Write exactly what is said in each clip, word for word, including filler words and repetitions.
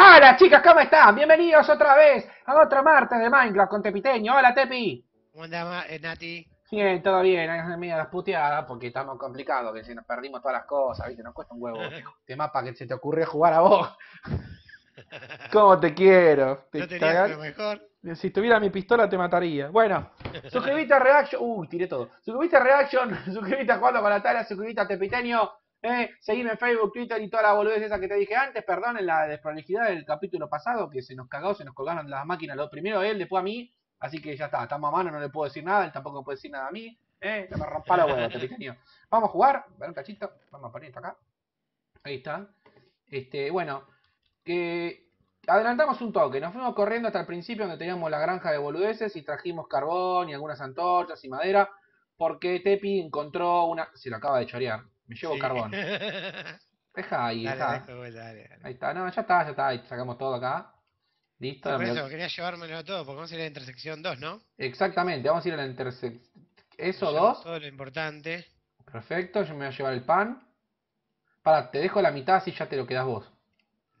Hola chicas, ¿cómo están? Bienvenidos otra vez a otro martes de Minecraft con Tepiteño. Hola Tepi. ¿Cómo andas, Nati? Bien, todo bien, ahí es medio las puteadas porque estamos complicados, que si nos perdimos todas las cosas, viste, nos cuesta un huevo. Este mapa que se te ocurrió jugar a vos. ¿Cómo te quiero? ¿Te no tenías lo mejor? Si estuviera mi pistola te mataría. Bueno, suscribite a Reaction. Uy, tiré todo. Suscribite a Reaction, suscribite a Jugando con la Tala, suscribite a Tepiteño. Eh, seguime en Facebook, Twitter y toda la boludez esa que te dije antes. Perdonen la desprolijidad del capítulo pasado, que se nos cagó, se nos colgaron las máquinas. Lo primero él, después a mí. Así que ya está, estamos a mano, no le puedo decir nada, él tampoco puede decir nada a mí. Eh, que me rompa la hueva, Tepiteño. Vamos a jugar, ver un cachito, vamos a poner esto acá. Ahí está. Este, bueno, que adelantamos un toque, nos fuimos corriendo hasta el principio donde teníamos la granja de boludeces y trajimos carbón y algunas antorchas y madera, porque Tepi encontró una... Se lo acaba de chorear, me llevo sí. Carbón. Deja ahí, dale, está. Dejo, dale, dale. Ahí está, no, ya está, ya está, ahí sacamos todo acá. Listo. Por eso, quería llevármelo todo, porque vamos a ir a la intersección dos, ¿no? Exactamente, vamos a ir a la intersección... Eso, dos. Todo lo importante. Perfecto, yo me voy a llevar el pan. Pará, te dejo la mitad, así ya te lo quedás vos.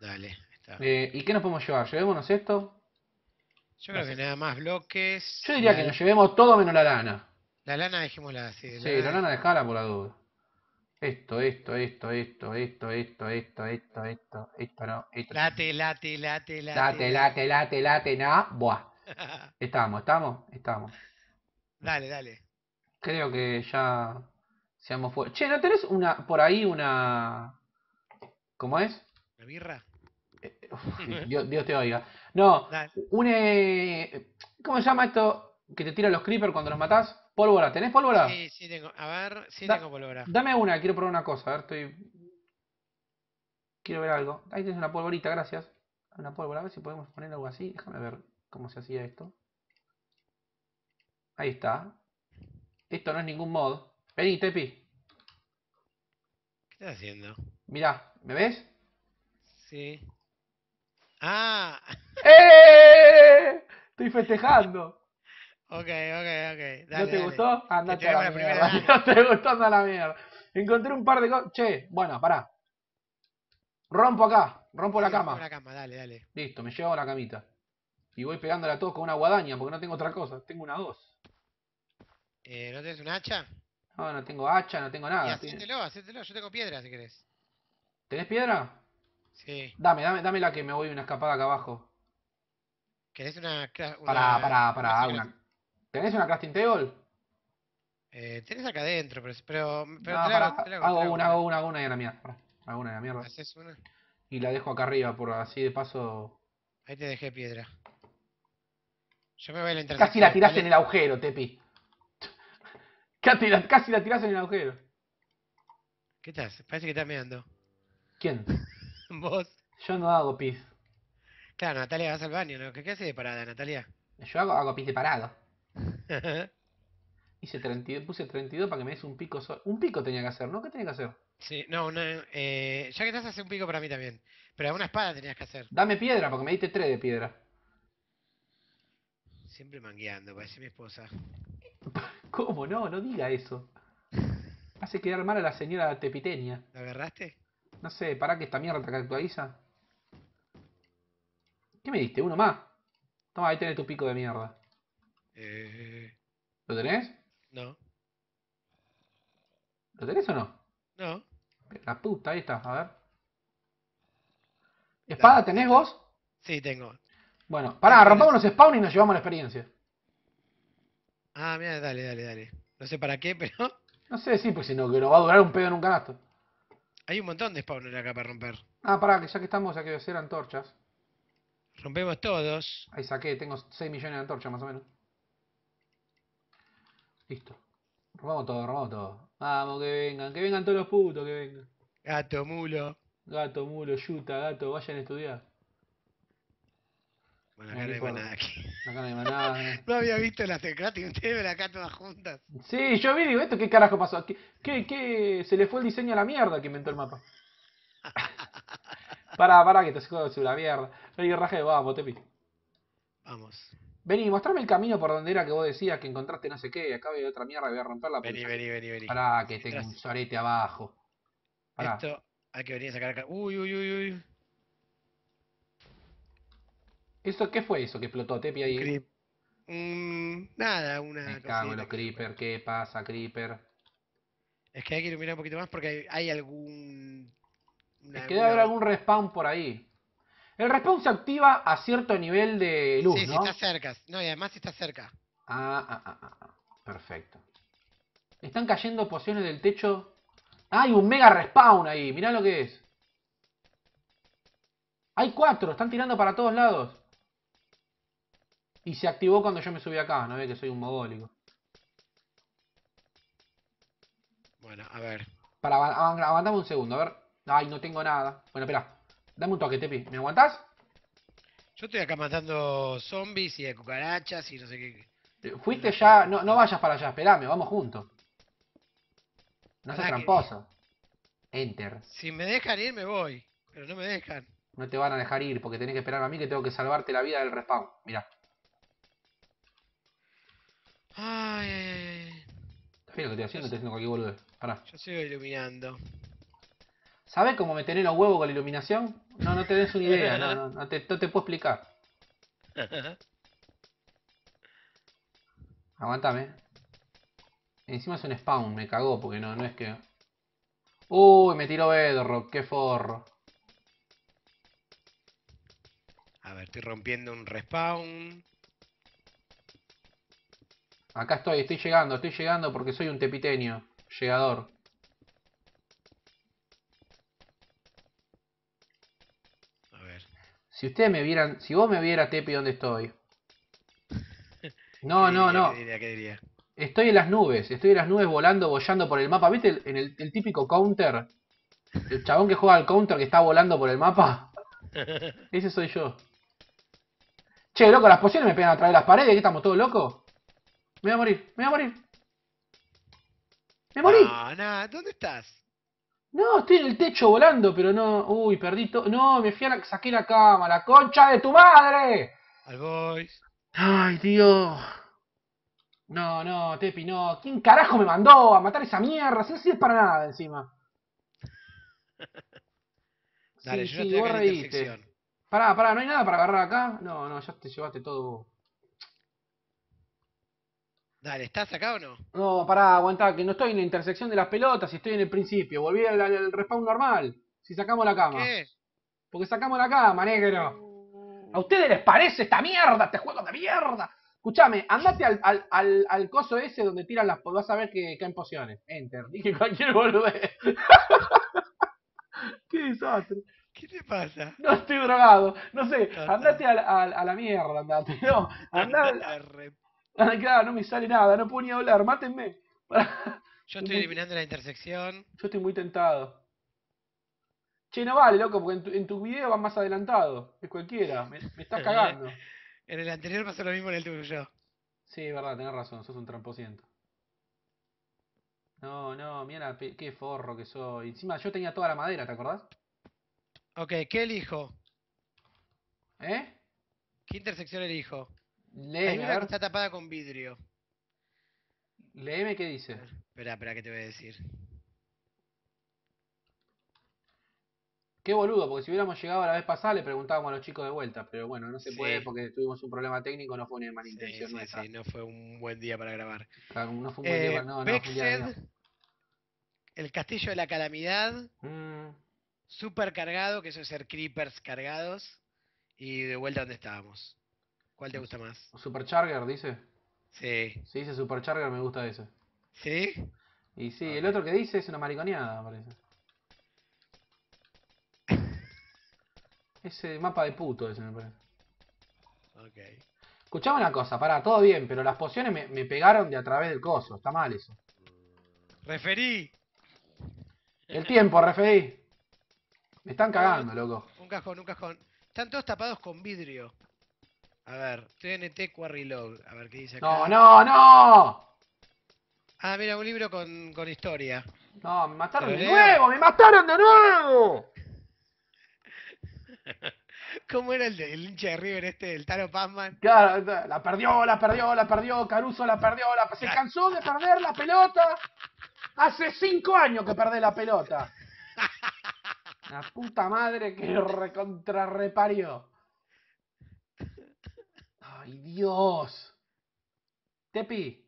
Dale, está. Eh, ¿Y qué nos podemos llevar? ¿Llevémonos esto? Yo creo no sé. que nada más bloques. Yo diría la... que nos llevemos todo menos la lana. La lana dejémosla así. La sí, lana... la lana dejala por la duda. Esto, esto, esto, esto, esto, esto, esto, esto, esto, esto, no, esto. Late, late, late, late. Late, late, late, late, na, buah. Estamos, estamos, estamos. Dale, dale. Creo que ya seamos fuertes. Che, ¿no tenés una, por ahí una... ¿Cómo es? ¿La birra? Eh, uf, Dios, Dios te oiga. No, dale. Un... Eh, ¿Cómo se llama esto que te tiran los creepers cuando los matás? Pólvora, ¿tenés pólvora? Sí, sí tengo, a ver, sí da, tengo pólvora. Dame una, quiero probar una cosa, a ver, estoy... Quiero ver algo. Ahí tenés una polvorita, gracias. Una pólvora, a ver si podemos poner algo así. Déjame ver cómo se hacía esto. Ahí está. Esto no es ningún mod. Vení, Tepi. ¿Qué estás haciendo? Mirá, ¿me ves? Sí. ¡Ah! ¡Eh! Estoy festejando. Ok, ok, ok. Dale, ¿No te dale. gustó? Andate te a la, la mierda. ¿No te gustó? Anda a la mierda. Encontré un par de cosas. Che, bueno, pará. Rompo acá. Rompo sí, la cama. Rompo la cama, dale, dale. Listo, me llevo la camita. Y voy pegándola a todos con una guadaña porque no tengo otra cosa. Tengo una dos. Eh, ¿No tenés un hacha? No, no tengo hacha, no tengo nada. Hacételo, hacételo. Yo tengo piedra si querés. ¿Tenés piedra? Sí. Dame, dame, dame la que me voy una escapada acá abajo. ¿Querés una...? una pará, pará, pará. Una... una... ¿Tenés una crafting table? Eh, tenés acá adentro, pero... pero, pero no, para, hago, hago una, hago una, hago una y a la mierda. Hago una y a la mierda. ¿Haces una? Y la dejo acá arriba, por así de paso... Ahí te dejé piedra. Yo me voy a la intersección. Casi la tiraste ¿vale? en el agujero, Tepi. Casi la, casi la tiraste en el agujero. ¿Qué estás? Parece que estás meando. ¿Quién? ¿Vos? Yo no hago pis. Claro, Natalia, vas al baño, ¿no? ¿Qué, qué haces de parada, Natalia? Yo hago, hago pis de parado. Hice treinta y dos, puse treinta y dos para que me des un pico solo. Un pico tenía que hacer, ¿no? ¿Qué tenía que hacer? Sí, no, una, eh, ya que estás, hace un pico para mí también. Pero una espada tenías que hacer. Dame piedra, porque me diste tres de piedra. Siempre mangueando, parece mi esposa. ¿Cómo no? No diga eso. Hace quedar mal a la señora Tepiteña. ¿La agarraste? No sé, pará que esta mierda te actualiza. ¿Qué me diste? ¿Uno más? Toma, ahí tenés tu pico de mierda. Eh... ¿Lo tenés? No. ¿Lo tenés o no? No. La puta, ahí está, a ver. ¿Espada tenés vos? Sí, tengo. Bueno, pará, rompamos los spawn y nos llevamos la experiencia. Ah, mira, dale, dale, dale. No sé para qué, pero... No sé, sí, pues si no, que nos va a durar un pedo en un canasto. Hay un montón de spawners acá para romper. Ah, pará, que ya que estamos aquí voy a hacer antorchas. Rompemos todos. Ahí saqué, tengo seis millones de antorchas más o menos. Listo. Robamos todo, robamos todo. Vamos, que vengan, que vengan todos los putos, que vengan. Gato, mulo. Gato, mulo, yuta, gato, vayan a estudiar. Bueno, acá no, no hay manada aquí. Acá no hay manada. ¿Eh? No había visto las teclatas y ustedes acá todas juntas. Sí, yo vi, digo, ¿esto qué carajo pasó? ¿Qué, qué, qué? Se le fue el diseño a la mierda que inventó el mapa. Pará, pará, que te jodas la mierda. Oye, Raje, vamos, Tepi. Vamos. Vení, mostrame el camino por donde era que vos decías que encontraste no sé qué. Acá voy a otra mierda y voy a romperla. Vení, vení, vení, vení. Pará, que tengo un sorete abajo. Pará. Esto hay que venir a sacar acá. Uy, uy, uy, uy. ¿Eso qué fue eso que explotó, Tepi, ahí? Creep. Mm, nada, una... Me cago en los Creeper, ¿qué pasa, Creeper? Es que hay que iluminar un poquito más porque hay, hay algún... Una, es que debe alguna... haber algún respawn por ahí. El respawn se activa a cierto nivel de luz, sí, ¿no? Sí, si está cerca. No, y además si está cerca. Ah, ah, ah, ah, perfecto. Están cayendo pociones del techo. Ah, hay un mega respawn ahí, mirá lo que es. Hay cuatro, están tirando para todos lados. Y se activó cuando yo me subí acá, no ve que soy un mogólico. Bueno, a ver. Para, aguantame un segundo, a ver. Ay, no tengo nada. Bueno, espera. Dame un toque, Tepi. ¿Me aguantás? Yo estoy acá matando zombies y de cucarachas y no sé qué. Fuiste ya, no, no vayas para allá, esperame, vamos juntos. No seas tramposo. Que... Enter. Si me dejan ir me voy, pero no me dejan. No te van a dejar ir porque tenés que esperar a mí que tengo que salvarte la vida del respawn. Mirá. Ay, ay, ay. ¿Sabés lo que estoy haciendo? Estoy haciendo cualquier boludo. Pará. Yo sigo iluminando. ¿Sabés cómo me tenés los huevos con la iluminación? No, no te des una idea. no, no, no, te, no te puedo explicar. Aguantame. Encima es un spawn, me cagó porque no, no es que... Uy, me tiró Bedrock, qué forro. A ver, estoy rompiendo un respawn. Acá estoy, estoy llegando, estoy llegando porque soy un tepiteño. Llegador. A ver. Si ustedes me vieran, si vos me vieras, Tepi, ¿dónde estoy? No, no, no. ¿Qué diría, qué diría? Estoy en las nubes, estoy en las nubes volando, bollando por el mapa. ¿Viste el, en el, el típico counter? El chabón que juega al counter que está volando por el mapa. Ese soy yo. Che, loco, las pociones me pegan a través de las paredes. ¿Qué estamos todos locos? Me voy a morir, me voy a morir. ¡Me morí! No, no, ¿dónde estás? No, estoy en el techo volando, pero no... Uy, perdí todo... No, me fui a la... Saqué la cama, la concha de tu madre. Al boys. Ay, tío. No, no, Tepi, no. ¿Quién carajo me mandó a matar esa mierda? Si no sirve para nada encima. Dale, sí, yo sí, vos reíste. Pará, pará, ¿no hay nada para agarrar acá? No, no, ya te llevaste todo vos. Dale, ¿estás acá o no? No, pará, aguantá, que no estoy en la intersección de las pelotas, estoy en el principio. Volví al, al respawn normal. Si sacamos la cama. ¿Por qué? Porque sacamos la cama, negro. ¿A ustedes les parece esta mierda, este juego de mierda? Escuchame, andate al, al, al, al coso ese donde tiran las... Vas a ver que caen pociones. Enter. Dije cualquier boludez. ¡Qué desastre! ¿Qué te pasa? No estoy drogado. No sé, andate al, al, a la mierda, andate. No, andate... Claro, no me sale nada, no puedo ni hablar, mátenme. Yo estoy eliminando la intersección. Yo estoy muy tentado. Che, no vale, loco, porque en tu, en tu video vas más adelantado. Es cualquiera, me, me estás cagando. En el anterior pasó lo mismo en el tuyo. Sí, es verdad, tenés razón, sos un tramposiento. No, no, mira qué forro que soy. Encima yo tenía toda la madera, ¿te acordás? Ok, ¿qué elijo? ¿Eh? ¿Qué intersección elijo? Leeme, hay una que está tapada con vidrio. Leeme qué dice. Espera, espera, ¿qué te voy a decir? Qué boludo, porque si hubiéramos llegado la vez pasada le preguntábamos a los chicos de vuelta, pero bueno, no se sí. puede porque tuvimos un problema técnico, no fue una mala intención sí, sí, nuestra. Sí, no fue un buen día para grabar. Claro, no fue un buen eh, día, no, Bexed, no, fue un día. El Castillo de la Calamidad, mm. Super cargado, que eso es ser creepers cargados, y de vuelta donde estábamos. ¿Cuál te gusta más? Supercharger, dice. Sí. Si dice Supercharger, me gusta ese. ¿Sí? Y sí, okay. El otro que dice es una mariconeada, parece. Ese mapa de puto, ese me parece. Ok. Escuchame una cosa, pará, todo bien, pero las pociones me, me pegaron de a través del coso, está mal eso. Referí. El tiempo, referí. Me están cagando, loco. Un cajón, un cajón. Están todos tapados con vidrio. A ver, T N T Quarry Log. A ver qué dice acá. ¡No, no, no! Ah, mira, un libro con, con historia. No, me mataron de nuevo, me mataron de nuevo. ¿Cómo era el, de, el hincha de River este, el Taro Pazman? Claro, la perdió, la perdió, la perdió, Caruso la perdió, la, se cansó de perder la pelota. Hace cinco años que perdí la pelota. La puta madre que recontrarreparió. ¡Ay, Dios! Tepi,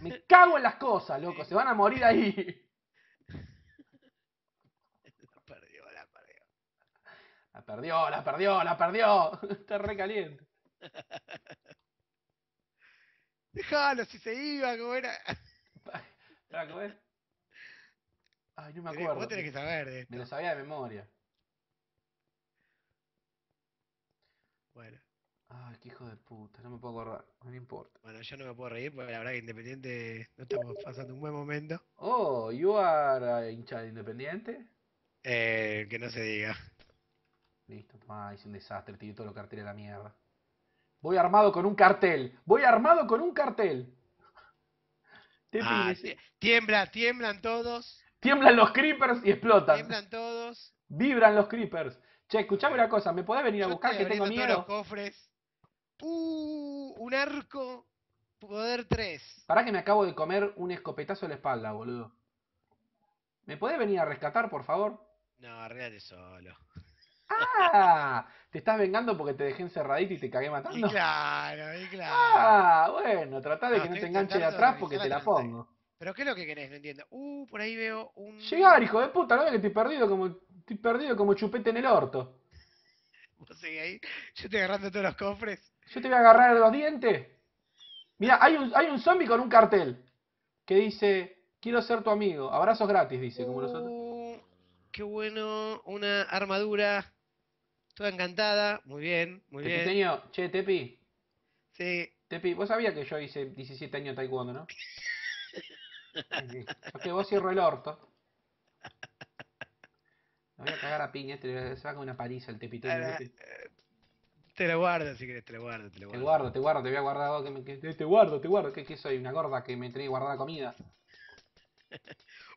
me cago en las cosas, loco. Se van a morir ahí. La perdió, la perdió. La perdió, la perdió, la perdió. Está re caliente. Déjalo, si se iba, como era. ¿Cómo es? Ay, no me acuerdo. Vos tenés que saber de esto. Me lo sabía de memoria. Bueno. Ay, qué hijo de puta, no me puedo acordar, no me importa. Bueno, yo no me puedo reír porque la verdad que Independiente no estamos pasando un buen momento. Oh, you are hincha de Independiente. Eh, que no se diga. Listo, ah, hice un desastre, tiré todos los carteles a la mierda. Voy armado con un cartel, voy armado con un cartel. ¿Te ah, tiembla, tiemblan todos. Tiemblan los creepers y explotan. Tiemblan todos. Vibran los creepers. Che, escuchame una cosa, ¿me podés venir a buscar que tengo miedo? Todos los cofres. Uh, un arco, poder tres. Pará que me acabo de comer un escopetazo en la espalda, boludo. ¿Me podés venir a rescatar, por favor? No, arreglate solo. ¡Ah! Te estás vengando porque te dejé encerradito y te cagué matando. Y claro, y claro. Ah, bueno, tratá de no, que no te enganche de atrás porque te la pongo. ¿Pero qué es lo que querés? No entiendo. Uh, por ahí veo un... Llegar, hijo de puta, no ves que estoy perdido como... Estoy perdido como chupete en el orto. ¿Vos seguís ahí? Yo estoy agarrando todos los cofres. Yo te voy a agarrar los dientes. Mirá, hay un, hay un zombie con un cartel. Que dice, quiero ser tu amigo. Abrazos gratis, dice, uh, como nosotros. Qué bueno, una armadura. Toda encantada. Muy bien, muy bien. Tepisteño, che, Tepi. Sí. Tepi, vos sabías que yo hice diecisiete años de taekwondo, ¿no? Es que vos cierro el orto. Me voy a cagar a piña, este se va con una paliza el Tepito. Te lo guardo si querés, te lo guardo, te lo guardo. Te guardo, te guardo, te voy a guardar vos que me, que, te guardo, te guardo. ¿Qué, qué soy? ¿Una gorda que me tenés guardada comida?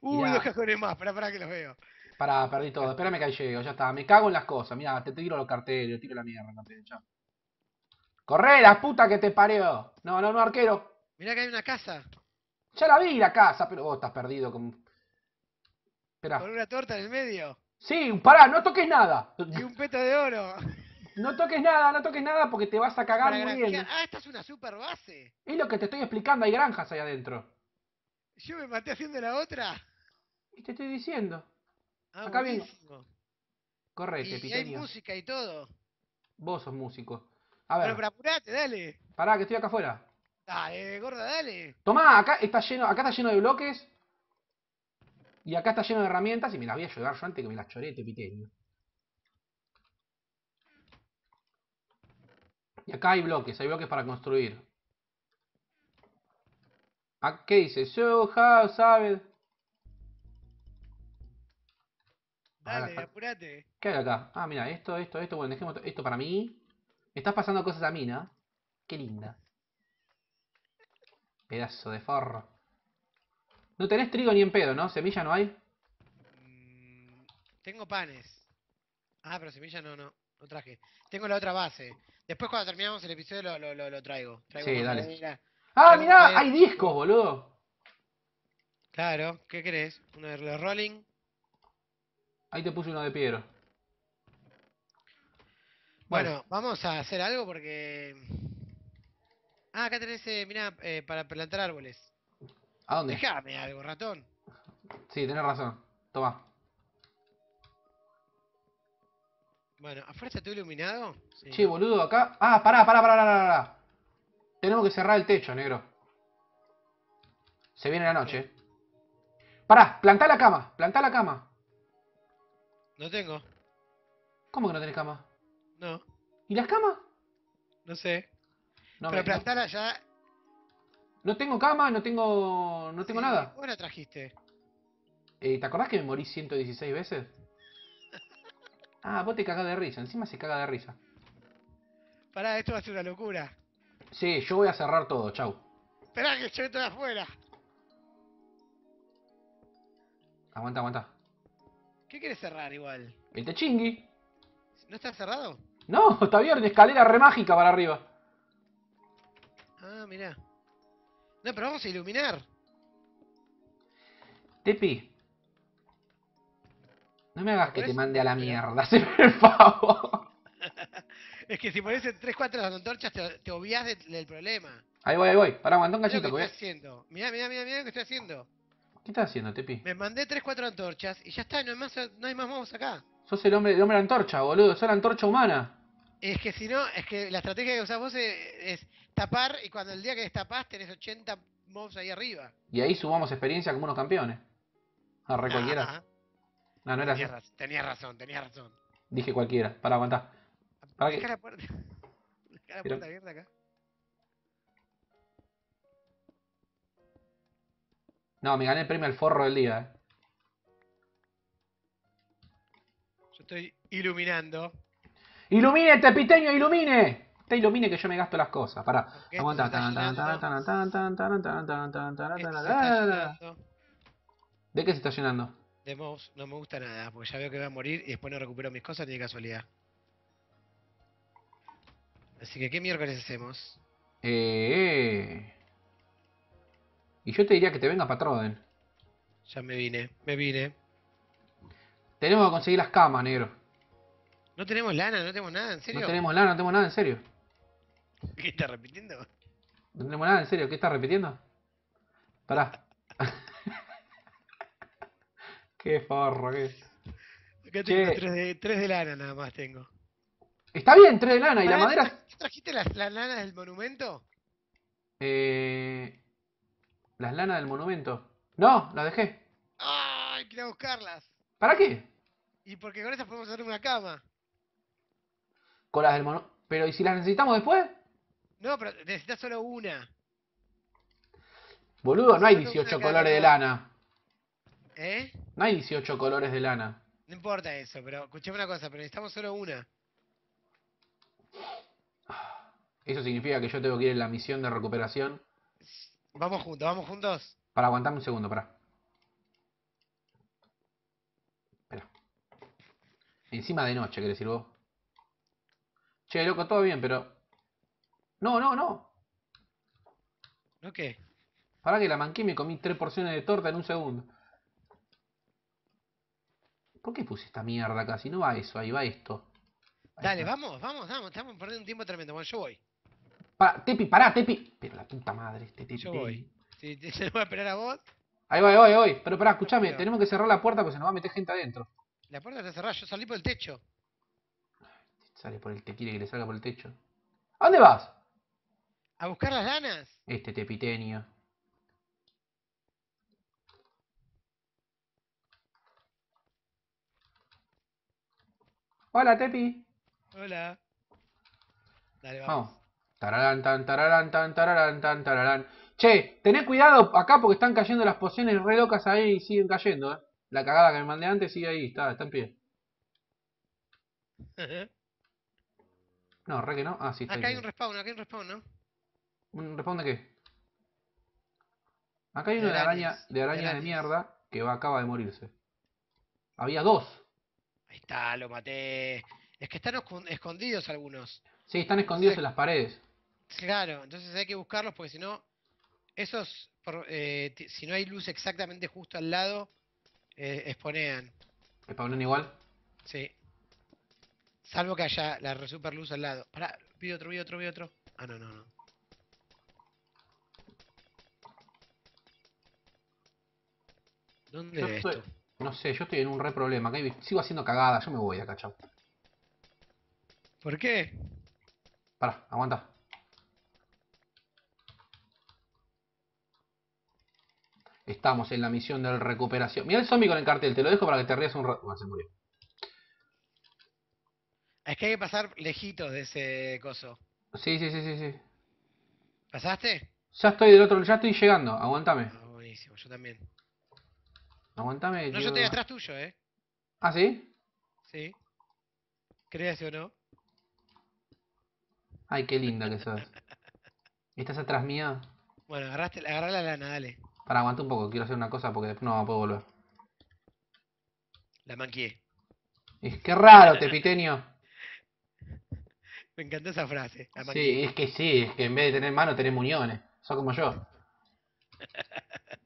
Uy, dos cajones más, pará, pará que los veo. Pará, perdí todo, espérame que ahí llego, ya está. Me cago en las cosas, mirá, te tiro los carteles, tiro la mierda, carteles, ya. ¡Corré, la puta que te pareo! No, no, no, arquero. Mirá que hay una casa. Ya la vi la casa, pero vos estás perdido con... Esperá. Con una torta en el medio. Sí, pará, no toques nada. Y un peto de oro. No toques nada, no toques nada porque te vas a cagar muy bien. Ah, esta es una super base. Es lo que te estoy explicando, hay granjas ahí adentro. Yo me maté haciendo la otra. Y te estoy diciendo. Ah, acá bien. Correte, Piteño. Y hay música y todo. Vos sos músico. A ver. Pero, pero apurate, dale. Pará, que estoy acá afuera. Dale, gorda, dale. Tomá, acá está lleno, acá está lleno de bloques. Y acá está lleno de herramientas y me las voy a llevar yo antes que me las chorete, Piteño. Y acá hay bloques, hay bloques para construir. ¿A qué dice? Show house, ¿sabes? Dale, acá. Apurate. ¿Qué hay acá? Ah, mira, esto, esto, esto. Bueno, dejemos esto para mí. Me estás pasando cosas a mí, ¿no? Qué linda. Pedazo de forro. No tenés trigo ni en pedo, ¿no? ¿Semilla no hay? Mm, tengo panes. Ah, pero semilla no, no. No traje. Tengo la otra base. Después cuando terminamos el episodio lo, lo, lo, lo traigo. traigo. Sí, dale. Manera. ¡Ah, traigo mirá! ¡Hay discos, boludo! Claro. ¿Qué querés? ¿Uno de los rolling? Ahí te puse uno de piedra. Bueno, bueno, vamos a hacer algo porque... Ah, acá tenés, eh, mirá, eh, para plantar árboles. ¿A dónde? Déjame algo, ratón. Sí, tenés razón. Toma. Bueno, ¿afuera está todo iluminado? Sí, che, boludo, acá... Ah, pará, pará, pará, pará, pará. Tenemos que cerrar el techo, negro. Se viene la noche. Sí. Pará, plantá la cama, plantá la cama. No tengo. ¿Cómo que no tenés cama? No. ¿Y las camas? No sé. No, pero me... plantala ya... No tengo cama, no tengo no tengo sí, nada. ¿Cómo la trajiste? Eh, ¿Te acordás que me morí ciento dieciséis veces? Ah, vos te cagás de risa. Encima se caga de risa. Pará, esto va a ser una locura. Sí, yo voy a cerrar todo, chau. Esperá que yo estoy afuera. Aguanta, aguanta. ¿Qué querés cerrar igual? El techingui. ¿No está cerrado? No, está abierto. Escalera re mágica para arriba. Ah, mirá. No, pero vamos a iluminar. Tepi. No me hagas que te mande a la mierda, hazme el favor. Es que si pones en tres cuatro las antorchas te, te obvias del, del problema. Ahí voy, ahí voy. Pará, aguantá un cachito, güey. Mirá, mirá, mirá, mirá lo que estoy haciendo. ¿Qué estás haciendo, Tepi? Me mandé tres cuatro antorchas y ya está, no hay más, no hay más mobs acá. Sos el hombre, el hombre de la antorcha, boludo. Sos la antorcha humana. Es que si no, es que la estrategia que usás vos es, es tapar y cuando el día que destapás tenés ochenta mobs ahí arriba. Y ahí sumamos experiencia como unos campeones. No, re nah. Cualquiera. No, no era tenías así. Raz tenías razón, tenías razón. Dije cualquiera. Pará, aguantá. Pará que... la puerta, dejá la puerta Pero... abierta acá. No, me gané el premio al forro del día, eh. Yo estoy iluminando. ¡Ilumine, Tepiteño, ilumine! Te ilumine que yo me gasto las cosas. Pará. Aguanta. ¿De qué se está llenando? De mobs, no me gusta nada, porque ya veo que voy a morir y después no recupero mis cosas ni de casualidad. Así que, ¿qué miércoles hacemos? Eh... Y yo te diría que te venga Patroden. Ya me vine, me vine. Tenemos que conseguir las camas, negro. No tenemos lana, no tenemos nada, en serio. No tenemos lana, no tenemos nada, en serio. ¿Qué estás repitiendo? No tenemos nada, en serio, ¿qué estás repitiendo? Pará. Qué forro, qué. Acá tengo tres de, tres de lana nada más tengo. Está bien, tres de lana y la madera. ¿Trajiste las lanas del monumento? Eh. Las lanas del monumento. No, las dejé. ¡Ay! Quería buscarlas. ¿Para qué? Y porque con esas podemos hacer una cama. Con las del monumento. Pero ¿y si las necesitamos después? No, pero necesitas solo una. Boludo, no hay dieciocho colores de lana. ¿Eh? No hay dieciocho colores de lana. No importa eso, pero escuchame una cosa, pero necesitamos solo una. Eso significa que yo tengo que ir en la misión de recuperación. Vamos juntos, vamos juntos. Para aguantarme un segundo, para. Espera. Encima de noche, ¿querés decir vos? Che, loco, todo bien, pero. No, no, no. ¿No qué? Para que la manqué y me comí tres porciones de torta en un segundo. ¿Por qué puse esta mierda acá? Si no va eso, ahí va esto. Ahí Dale, está. vamos, vamos, vamos. Estamos perdiendo un tiempo tremendo. Bueno, yo voy. Pará, Tepi, pará, Tepi. Pero la puta madre, este Tepi. Yo voy. Sí, te, te voy a esperar a vos. Ahí voy, voy, voy. Pero pará, escuchame, no, tenemos que cerrar la puerta porque se nos va a meter gente adentro. La puerta está cerrada, yo salí por el techo. Sale por el te quiere que le salga por el techo. ¿A dónde vas? A buscar las lanas. Este Tepiteño. Hola, Tepi. Hola. Dale, vamos. Vamos. Tararán, tan, tararán, tan, tararán, tan, tararán. Che, tened cuidado acá porque están cayendo las pociones re locas ahí y siguen cayendo, eh. La cagada que me mandé antes sigue ahí, está, está en pie. No, re que no. Ah, sí, está. Acá hay un respawn, acá hay un respawn, ¿no? ¿Un respawn de qué? Acá hay uno de araña, de araña de mierda que va, acaba de morirse. Había dos. Ahí está, lo maté. Es que están escondidos algunos. Sí, están escondidos en las paredes. Claro, entonces hay que buscarlos porque si no, esos, por, eh, si no hay luz exactamente justo al lado, eh, spawnean. ¿Spawnean igual? Sí. Salvo que haya la super luz al lado. Pará, pido otro, pido otro, pido otro. Ah, no, no, no. ¿Dónde es esto? No sé, yo estoy en un re problema. Acá sigo haciendo cagada, yo me voy acá, chao. ¿Por qué? Pará, aguanta. Estamos en la misión de recuperación. Mirá el zombie con el cartel, te lo dejo para que te rías un rato. Bueno, se murió. Es que hay que pasar lejitos de ese coso. Sí, sí, sí, sí, sí. ¿Pasaste? Ya estoy del otro, ya estoy llegando, aguantame. Ah, buenísimo, yo también. Aguantame. No, yo, yo estoy atrás tuyo, eh. ¿Ah, sí? Sí. ¿Crees o no? Ay, qué linda que sos. ¿Estás atrás mía? Bueno, agarraste, agarrá la lana, dale. Pará, aguanta un poco, quiero hacer una cosa porque después no me puedo volver. La manqué. Es que raro, Tepiteño. Me encantó esa frase. La manqué. Sí, es que sí, es que en vez de tener mano tenés muñones. Sos como yo.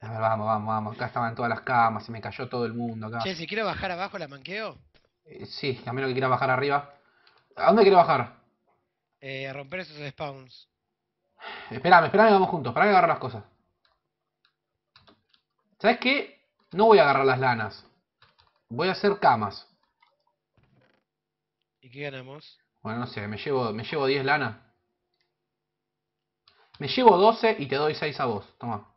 A ver, vamos, vamos, vamos. Acá estaban todas las camas, se me cayó todo el mundo acá. Che, si quiero bajar abajo, ¿la manqueo? Eh, sí, a menos que quiera bajar arriba. ¿A dónde quiero bajar? eh, a romper esos spawns. Esperame, esperame, vamos juntos. Esperame que agarro las cosas. ¿Sabes qué? No voy a agarrar las lanas. Voy a hacer camas. ¿Y qué ganamos? Bueno, no sé, me llevo, me llevo diez lanas. Me llevo doce y te doy seis a vos. Toma.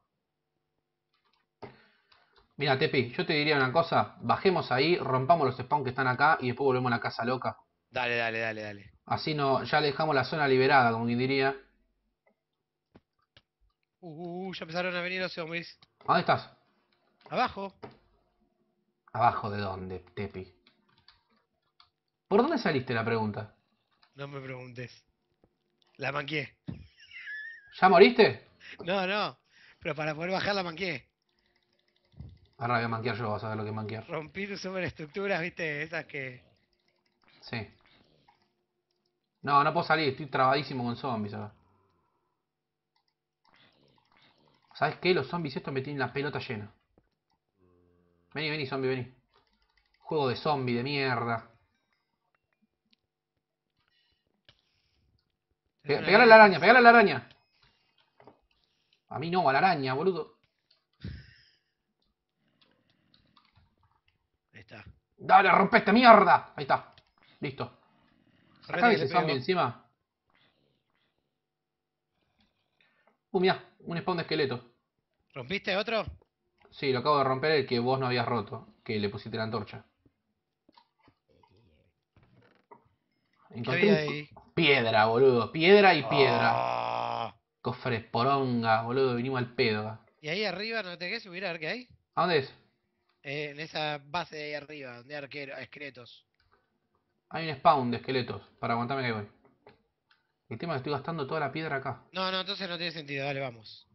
Mira, Tepi, yo te diría una cosa. Bajemos ahí, rompamos los spawns que están acá y después volvemos a la casa loca. Dale, dale, dale, dale. Así no, ya le dejamos la zona liberada, como quien diría. Uh, uh, uh, ya empezaron a venir los hombres. ¿Dónde estás? Abajo. ¿Abajo de dónde, Tepi? ¿Por dónde saliste la pregunta? No me preguntes. La manqué. ¿Ya moriste? No, no. Pero para poder bajar la manqué. Ahora voy a manquear yo, vas a ver lo que manquear. Rompí tus superestructuras, viste, esas que... Sí. No, no puedo salir, estoy trabadísimo con zombies ahora. ¿Sabes qué? Los zombies estos me tienen la pelota llena. Vení, vení, zombie, vení. Juego de zombie de mierda. Pe pegale a la araña, pegale a la araña. A mí no, a la araña, boludo. Dale, rompe esta mierda. Ahí está. Listo. Sacá ese zombie encima. Uh, mirá, un spawn de esqueleto. ¿Rompiste otro? Sí, lo acabo de romper, el que vos no habías roto. Que le pusiste la antorcha. Encontré un... piedra, boludo. Piedra y piedra. Oh. Cofres porongas, boludo. Vinimos al pedo. ¿Y ahí arriba no te querés subir a ver qué hay? ¿A dónde es? En esa base de ahí arriba, donde hay arqueros, esqueletos. Hay un spawn de esqueletos. Para aguantarme que voy. El tema es que estoy gastando toda la piedra acá. No, no, entonces no tiene sentido. Dale, vamos.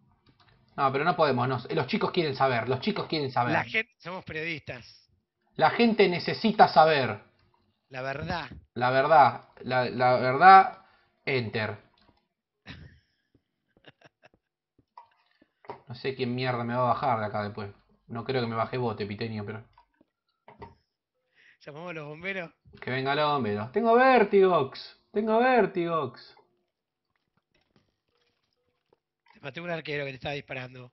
No, pero no podemos. No. Los chicos quieren saber. Los chicos quieren saber. La gente, somos periodistas. La gente necesita saber. La verdad. La verdad. La, la verdad. Enter. No sé quién mierda me va a bajar de acá después. No creo que me baje bote, Piteño, pero... ¿Llamamos a los bomberos? Que venga los bomberos. ¡Tengo vértigox! ¡Tengo vértigox! Te maté un arquero que te estaba disparando.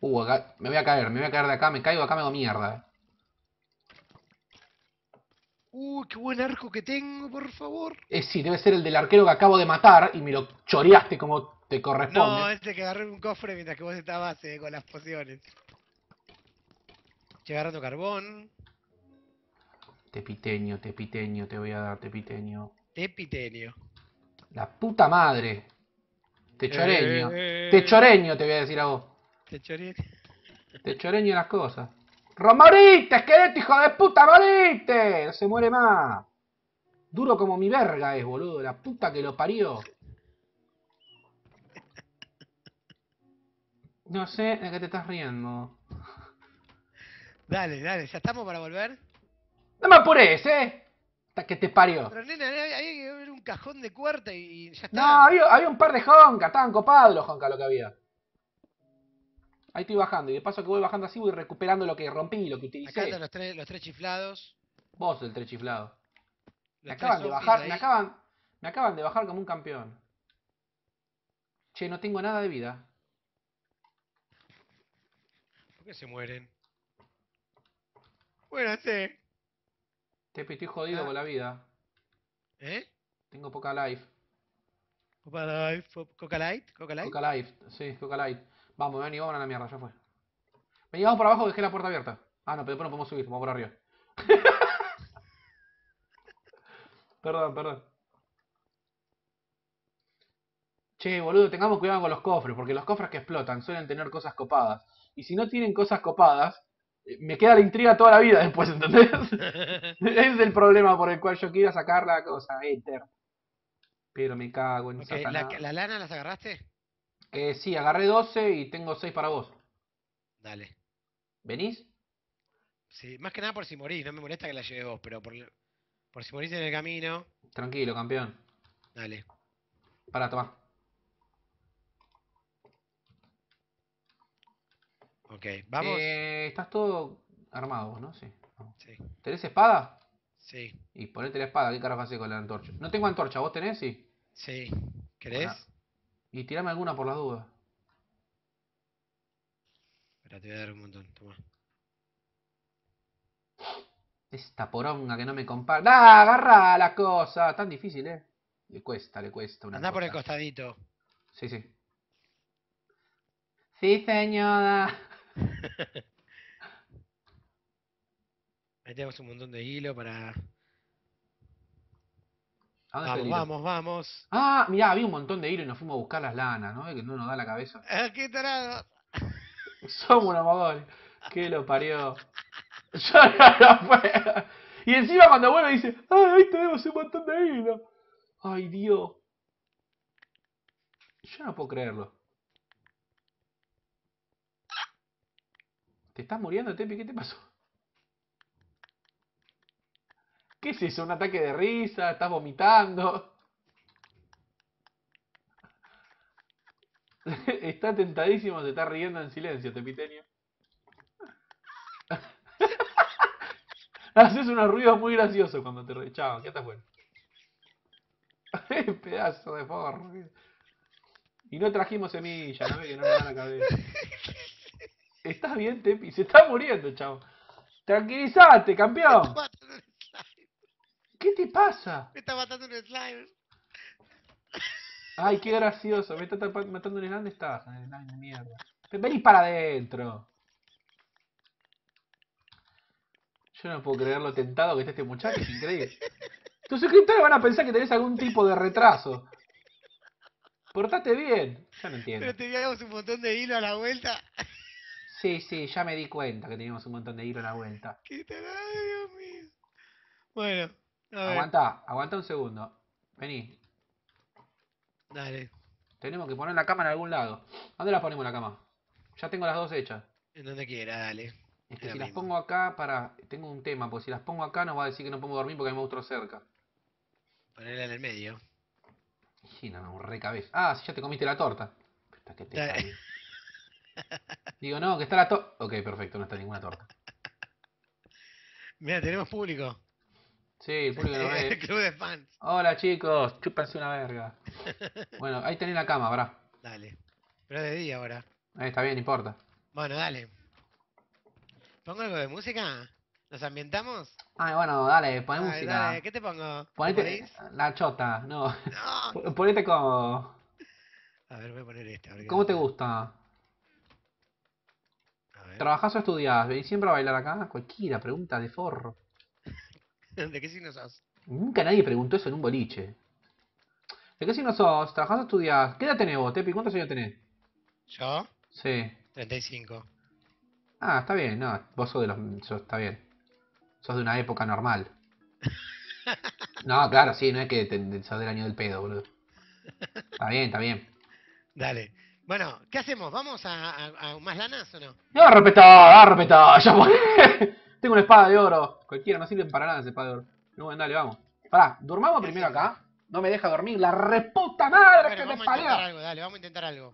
Uh, acá... Me voy a caer, me voy a caer de acá, me caigo acá, me hago mierda. Uh, qué buen arco que tengo, por favor. Eh, sí, debe ser el del arquero que acabo de matar y me lo choreaste como... te corresponde. No, este que agarré un cofre mientras que vos estabas eh, con las pociones. Estoy agarrando carbón. Tepiteño, tepiteño, te voy a dar, tepiteño. Tepiteño. La puta madre. Techoreño. Eh, eh, Techoreño te voy a decir a vos. Techoreño. Techoreño las cosas. ¡Romoriste, esqueleto, hijo de puta, moriste! No se muere más. Duro como mi verga es, boludo. La puta que lo parió. No sé de qué te estás riendo. Dale, dale, ¿ya estamos para volver? No me apures, ¿eh? Hasta que te parió. Pero nena, ahí había un cajón de cuarta y ya está. No, había, había un par de joncas, estaban copados los joncas lo que había. Ahí estoy bajando, y de paso que voy bajando así voy recuperando lo que rompí y lo que utilicé. Acá están los tres, los tres chiflados. Vos el tres chiflado. Me acaban de bajar, me acaban, me acaban de bajar como un campeón. Che, no tengo nada de vida. Que se mueren. Muéranse. Tepi, estoy jodido ah. con la vida. ¿Eh? Tengo poca life. Poca life. Coca light. Coca light. Coca life. Sí, coca light. Vamos, vení, vamos a la mierda, ya fue. Vení, vamos por abajo, dejé la puerta abierta. Ah, no, pero después no podemos subir, vamos por arriba. Perdón, perdón. Che, boludo, tengamos cuidado con los cofres, porque los cofres que explotan suelen tener cosas copadas. Y si no tienen cosas copadas, me queda la intriga toda la vida después, ¿entendés? Es el problema por el cual yo quiero sacar la cosa, enter. Pero me cago en okay, Satanás. ¿La, ¿La lana las agarraste? Eh, sí, agarré doce y tengo seis para vos. Dale. ¿Venís? Sí, más que nada por si morís, no me molesta que la lleves vos, pero por, por si morís en el camino... Tranquilo, campeón. Dale. Pará, tomá. Ok, vamos. Eh, estás todo armado, ¿no? Sí. Vamos. Sí. ¿Tenés espada? Sí. Y ponete la espada, ¿qué carajo haces con la antorcha? No tengo antorcha, ¿vos tenés? Sí. Sí. ¿Querés? Bueno. Y tirame alguna por las dudas. Espera, te voy a dar un montón, toma. Esta poronga que no me compara. ¡Ah! Agarra la cosa. Tan difícil, eh. Le cuesta, le cuesta una. Andá por el costadito. Sí, sí. Sí, señora. Ahí tenemos un montón de hilo para. ¿A dónde vamos, hilo? vamos, vamos. Ah, mirá, había un montón de hilo y nos fuimos a buscar las lanas, ¿no? Que no nos da la cabeza. ¡Qué tarado! Somos unos mogoles. ¿Qué lo parió? Yo no lo puedo. Y encima cuando vuelve dice, ¡ay, ahí tenemos un montón de hilo! ¡Ay, Dios! Yo no puedo creerlo. ¿Te estás muriendo, Tepi? ¿Qué te pasó? ¿Qué es eso? ¿Un ataque de risa? ¿Estás vomitando? Está tentadísimo, se está riendo en silencio, Tepiteño. Haces unos ruidos muy graciosos cuando te re... Chao, ya estás bueno. Pedazo de forro. Y no trajimos semillas, no ve que no me da la cabeza. ¿Estás bien, Tepi? Se está muriendo, chavo. Tranquilizate, campeón. ¿Qué te pasa? Me está matando un slime. Ay, qué gracioso. Me está matando un slime. ¿Dónde estás? En el slime de mierda. Venís para adentro. Yo no puedo creer lo tentado que está este muchacho. Es increíble. Tus suscriptores van a pensar que tenés algún tipo de retraso. Portate bien. Ya no entiendo. Pero teníamos un montón de hilo a la vuelta. Sí, sí, ya me di cuenta que teníamos un montón de hilo a la vuelta. ¡Qué tarado, Dios mío! Bueno, a ver. Aguantá, aguantá un segundo. Vení. Dale. Tenemos que poner la cama en algún lado. ¿Dónde la ponemos la cama? Ya tengo las dos hechas. En donde quiera, dale. Es que es si la las misma. Pongo acá, para... Tengo un tema, porque si las pongo acá nos va a decir que no podemos dormir porque hay monstruos cerca. Ponerla en el medio. Sí, no, no, re cabeza. Ah, si ya te comiste la torta. Puta, que te Digo, no, que está la torta. Ok, perfecto, no está ninguna torta. Mira, tenemos público. Sí, el público lo ve. El club de fans. Hola chicos, chúpense una verga. Bueno, ahí tenés la cama, bra. Dale. Pero es de día ahora. Eh, está bien, no importa. Bueno, dale. ¿Pongo algo de música? ¿Nos ambientamos? Ah, bueno, dale, poné dale, música. Dale. ¿Qué te pongo? Ponete la chota, no. no. Ponete como... A ver, voy a poner esta. ¿Cómo te gusta? ¿Trabajás o estudiás? ¿Venís siempre a bailar acá? Cualquiera pregunta de forro. ¿De qué signo sos? Nunca nadie preguntó eso en un boliche. ¿De qué signo sos? ¿Trabajás o estudiás? ¿Qué edad tenés vos, Tepi? ¿Cuántos años tenés? ¿Yo? Sí. treinta y cinco. Ah, está bien, no. Vos sos de los... Sos, está bien. Sos de una época normal. No, claro, sí. No es que te, sos del año del pedo, boludo. Está bien, está bien. Dale. Bueno, ¿qué hacemos? ¿Vamos a, a, a más lanas o no? ¡No, respetá! ¡Respetá! ¡Ya voy! Tengo una espada de oro. Cualquiera, no sirven para nada esa espada de oro. No, bueno, dale, vamos. Pará, durmamos primero acá. No me deja dormir, la reputa madre que me parió. Dale, vamos a intentar algo.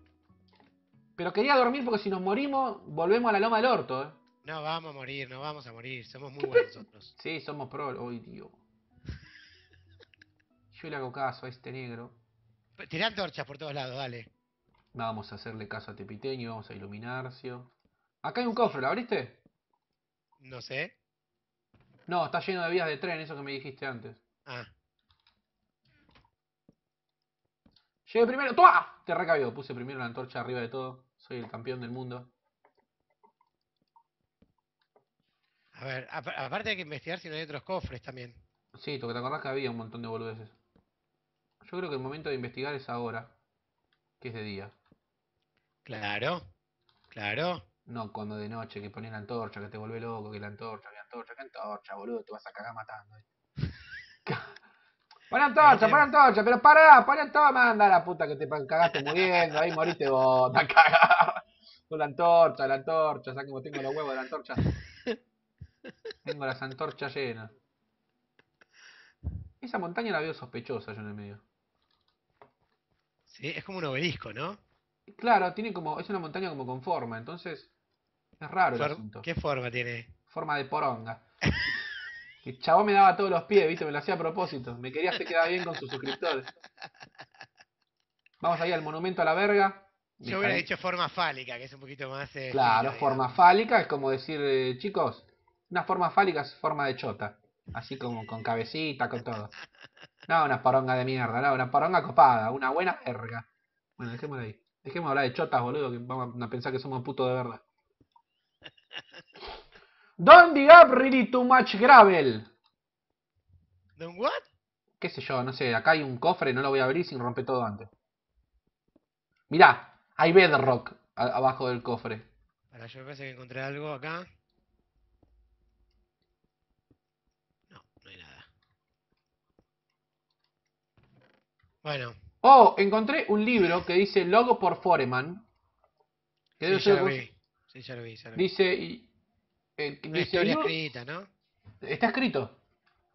Pero quería dormir porque si nos morimos, volvemos a la loma del orto, eh. No vamos a morir, no vamos a morir. Somos muy buenos nosotros. Sí, somos pro. ¡Ay, Dios! Yo le hago caso a este negro. Tirá antorchas por todos lados, dale. Vamos a hacerle caso a Tepiteño, vamos a iluminarcio. Acá hay un cofre, ¿lo abriste? No sé. No, está lleno de vías de tren, eso que me dijiste antes. Ah. Llegué primero. ¡Tuah! Te recabió, puse primero la antorcha arriba de todo. Soy el campeón del mundo. A ver, aparte hay que investigar si no hay otros cofres también. Sí, porque te acordás que había un montón de boludeces. Yo creo que el momento de investigar es ahora, que es de día. Claro, claro. No, cuando de noche, que ponen la antorcha, que te vuelve loco, que la antorcha, que la antorcha, que antorcha, boludo, te vas a cagar matando. Pon antorcha, pon antorcha, pero pará, pon antorcha, manda la puta que te cagaste muriendo, ahí moriste vos, te cagás. Con la antorcha, la antorcha, ¿sabes cómo tengo los huevos de la antorcha? Tengo las antorchas llenas. Esa montaña la veo sospechosa yo en el medio. Sí, es como un obelisco, ¿no? Claro, tiene como, es una montaña como con forma, entonces es raro el asunto. ¿Qué forma tiene? Forma de poronga. El chabón me daba todos los pies, ¿viste? Me lo hacía a propósito. Me quería hacer quedar bien con sus suscriptores. Vamos ahí al monumento a la verga. Yo Deja hubiera ahí. dicho forma fálica, que es un poquito más... Eh, claro, física, forma digamos. fálica es como decir, eh, chicos, una forma fálica es forma de chota. Así como con cabecita, con todo. No, una poronga de mierda, no, una poronga copada, una buena verga. Bueno, dejémoslo ahí. Dejemos hablar de chotas, boludo, que vamos a pensar que somos putos de verdad. Don't dig up really too much gravel. ¿Don what? Qué sé yo, no sé, acá hay un cofre, no lo voy a abrir sin romper todo antes. Mirá, hay bedrock abajo del cofre. Ahora yo me parece que encontré algo acá. No, no hay nada. Bueno. Oh, encontré un libro que dice Logo por Foreman. Que sí, debe ser ya lo vi. Sí, ya lo vi, ya lo vi. Dice... Y, eh, no dice historia you... escrita, ¿no? Está escrito.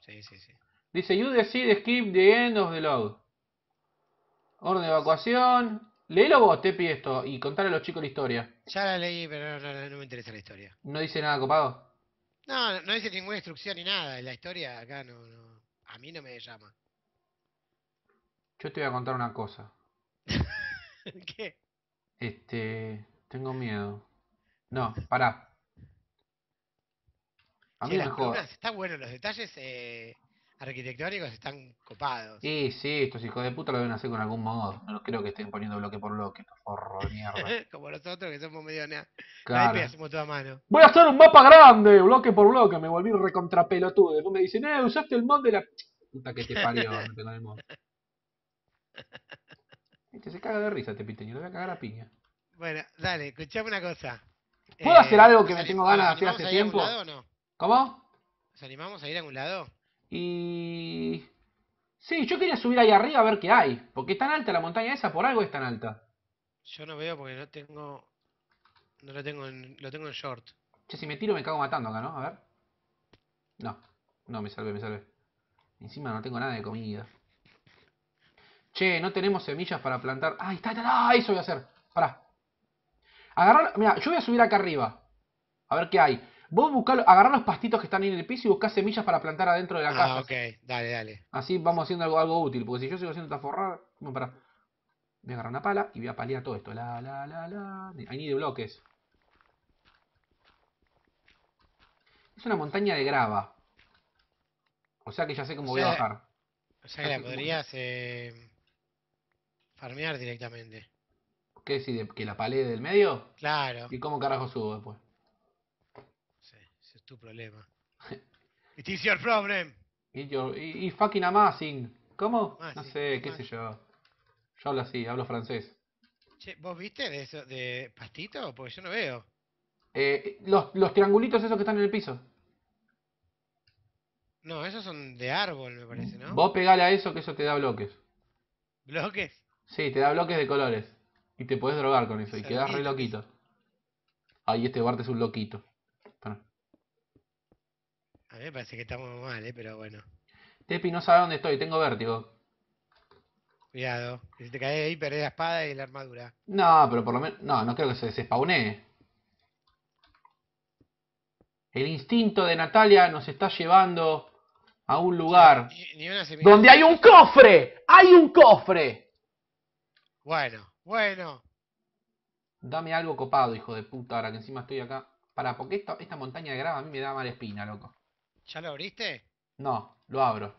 Sí, sí, sí. Dice, you decide skip the end of the log. Orden de evacuación. Léelo vos, Tepi, esto, y contale a los chicos la historia. Ya la leí, pero no, no, no me interesa la historia. ¿No dice nada copado? No, no dice ninguna instrucción ni nada. La historia acá no, no... a mí no me llama. Yo te voy a contar una cosa. ¿Qué? Este... Tengo miedo. No, pará. A mí sí, me las joda. Está bueno, los detalles eh, arquitectónicos están copados. Sí, sí, estos hijos de puta lo deben hacer con algún modo. No creo que estén poniendo bloque por bloque. Porro de mierda. Como nosotros que somos medio nada. Claro. Hacemos toda mano. Voy a hacer un mapa grande, bloque por bloque. Me volví recontrapelotudo. Después me dicen, eh, usaste el mod de la... Puta que te parió, no tengo el mod. Este se caga de risa, te piteño, lo voy a cagar a piña. Bueno, dale, escuchame una cosa. ¿Puedo eh, hacer algo que me tengo ganas de hacer hace tiempo? ¿Nos animamos a ir a algún lado o no? ¿Cómo? ¿Nos animamos a ir a algún lado? Y... Sí, yo quería subir ahí arriba a ver qué hay. Porque es tan alta la montaña esa, por algo es tan alta. Yo no veo porque no tengo... No lo tengo en, lo tengo en short. Che, si me tiro me cago matando acá, ¿no? A ver. No, no, me salvé, me salvé. Encima no tengo nada de comida. Che, no tenemos semillas para plantar. ¡Ay, está, está, está! Eso voy a hacer. Pará. Agarrar. Mira, yo voy a subir acá arriba. A ver qué hay. Vos buscá, agarrar los pastitos que están ahí en el piso y buscá semillas para plantar adentro de la ah, casa. Ah, ok. Dale, dale. Así vamos haciendo algo, algo útil. Porque si yo sigo haciendo esta forrada. Bueno, pará. Voy a agarrar una pala y voy a paliar todo esto. La, la, la, la. Ahí ni de bloques. Es una montaña de grava. O sea que ya sé cómo o voy sea... a bajar. O sea que la podrías eh, farmear directamente. ¿Qué decís? ¿Que la palee del medio? Claro. ¿Y cómo carajo subo después? Sí, ese es tu problema. It is your problem. Y, your, y, y fucking amazing. ¿Cómo? Ah, no sí, sé, qué sé yo. Yo hablo así, hablo francés. Che, ¿vos viste de eso de pastito? Porque yo no veo. Eh, los, los triangulitos esos que están en el piso. No, esos son de árbol, me parece, ¿no? Vos pegale a eso que eso te da bloques. ¿Bloques? Sí, te da bloques de colores. Y te podés drogar con eso. Y quedás re loquito. Ay, este Bart es un loquito. Pará. A mí me parece que estamos mal, ¿eh? Pero bueno. Tepi, no sabe dónde estoy. Tengo vértigo. Cuidado. Que si te caes ahí, perdés la espada y la armadura. No, pero por lo menos... No, no creo que se desespawnee. El instinto de Natalia nos está llevando... a un lugar sí, ni, ni donde hay un cofre. ¡Hay un cofre! Bueno, bueno. Dame algo copado, hijo de puta, ahora que encima estoy acá. Pará, porque esta, esta montaña de grava a mí me da mala espina, loco. ¿Ya lo abriste? No, lo abro.